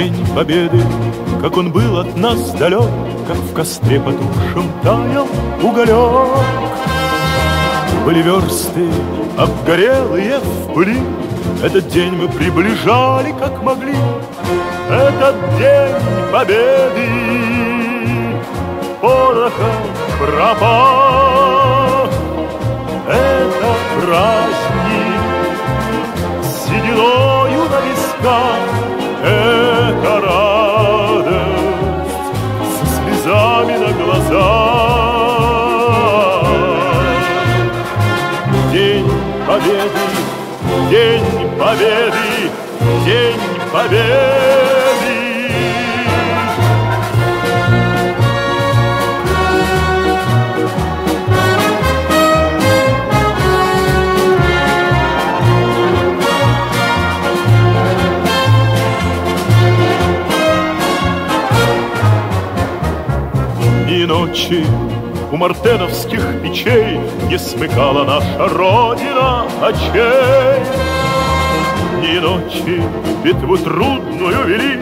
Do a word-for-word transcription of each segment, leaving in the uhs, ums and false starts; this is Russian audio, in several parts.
день победы, как он был от нас далек, как в костре потухшем таял уголек. Были версты обгорелые в пыли, этот день мы приближали, как могли, этот день победы порохом пропах. Это праздник с сединою на висках, это радость со слезами на глазах. День победы, день победы, день победы. И ночи у мартеновских печей не смыкала наша Родина очей. Дни и ночи битву трудную вели,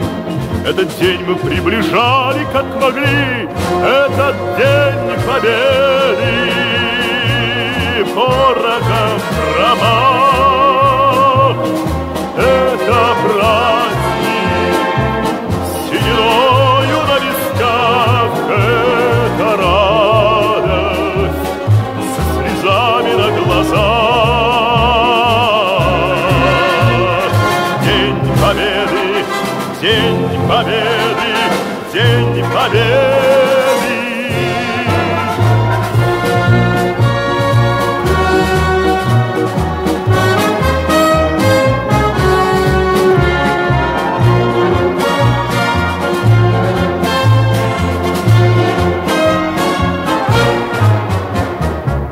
этот день мы приближали, как могли, этот день победы порохом пропах. Это праздник с сединою на висках, это радость со слезами на глазах. День победы, день победы.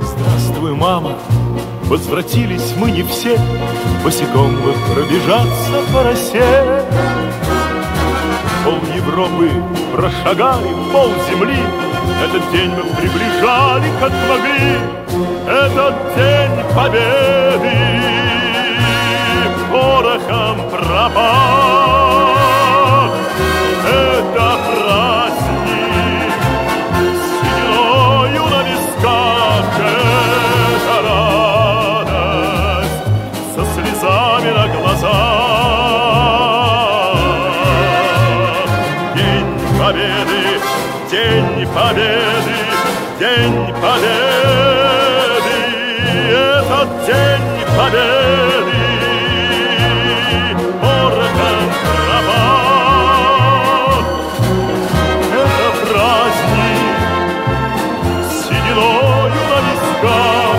Здравствуй, мама, возвратились мы не все, босиком бы пробежаться по росе. Пол Европы прошагали, пол земли, этот день мы приближали, как могли, этот день победы порохом пропах. Это праздник с сединою на висках, это радость со слезами на глазах. Победы, день победы, день победы, этот день победы порохом пропах. Это праздник с сединою на висках,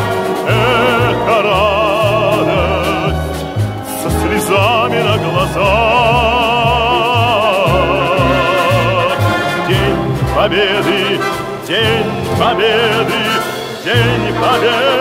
это радость со слезами на глазах. Победы, день победы, день победы.